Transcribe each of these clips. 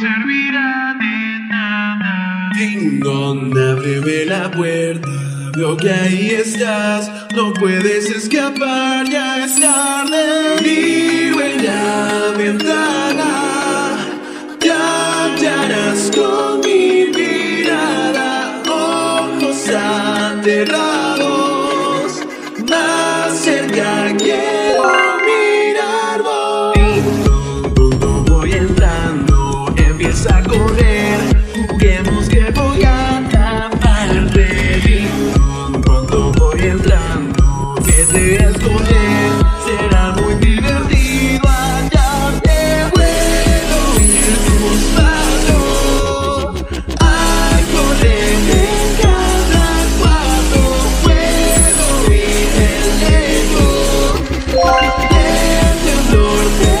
servirá de nada. Ding dong, ábreme la puerta, veo que ahí estás, no puedes escapar, ya es tarde. Vive en la ventana, te hallarás con mi mirada, ojos aterrados, más cerca quiero. A correr, juguemos que voy a taparte. Ding-dong, pronto voy entrando, que te escoger, será muy divertido hallarte. Puedo oír tus pasos al correr en cada cuarto. Puedo oír el eco del temblor de tus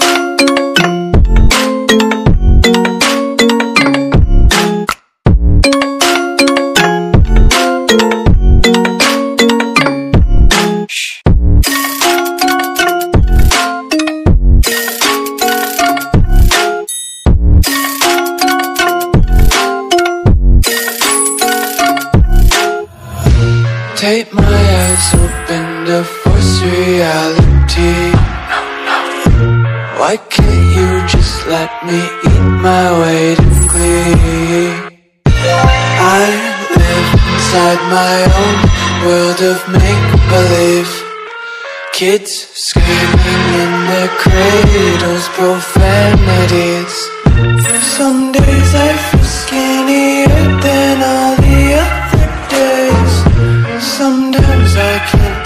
Take my eyes open to force reality. Why can't you just let me eat my weight in glee? I live inside my own world of make-believe, kids screaming in their cradles, profanities. Some days I feel skinnier than all the other days. Sometimes I can't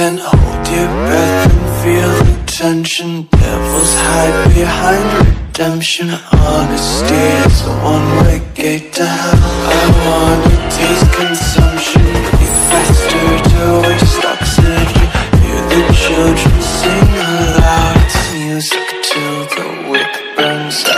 Hold your breath and feel the attention. Devils hide behind redemption. Honesty is a one-way gate to hell. I wanna taste consumption. Be faster towards toxicity. Hear the children sing aloud. It's music till the wick burns out.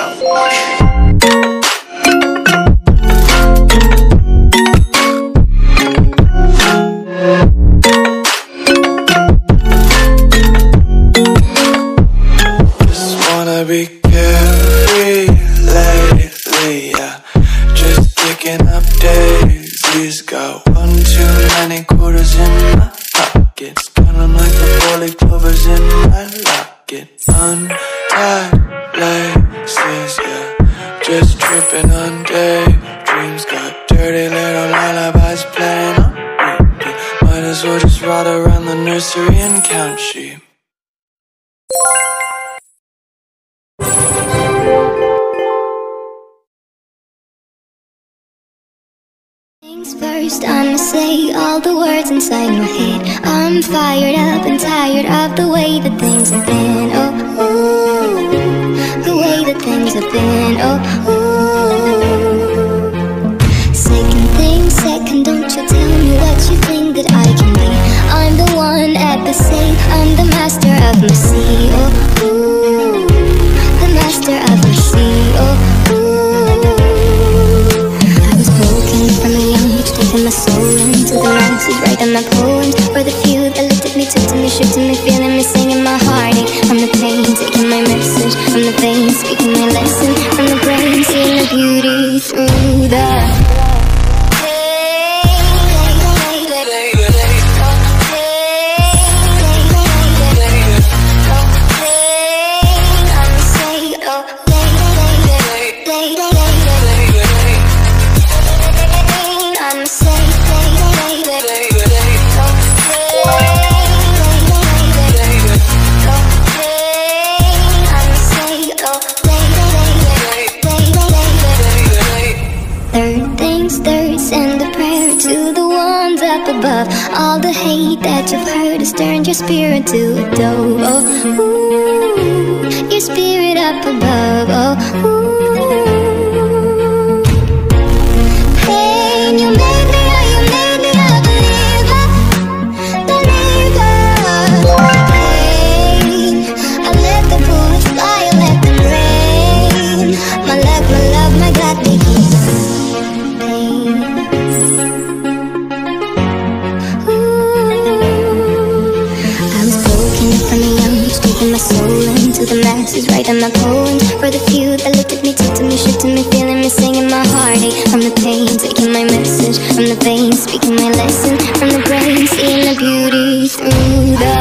First, I'ma say all the words inside my head. I'm fired up and tired of the way that things have been. Oh, ooh, the way that things have been. Oh, ooh. Second thing, second, don't you tell me what you think that I can be. I'm the one at the sea, I'm the master of my sea. Oh, ooh, the master of my sea. Oh, ooh. I was broken from a young age, taking my soul into the lungs, writing my poems for the few that looked at me, took to me, shook to me, feeling me, singing my heartache. I'm the pain, taking my message from the veins, speaking my lesson from the brain, seeing the beauty through the above. All the hate that you've heard has turned your spirit to a dove. Oh, ooh, your spirit up above. Oh, ooh. Pain, you made me, oh, you made me a believer. Pain, I let the bullets fly, I let them rain. My luck, my love, my God, they keep pain. My soul into the masses, writing my poems for the few that looked at me, took to me, shook to me, feeling me, singing my heartache from the pain, taking my message from the veins, speaking my lesson from the brain, seeing the beauty through the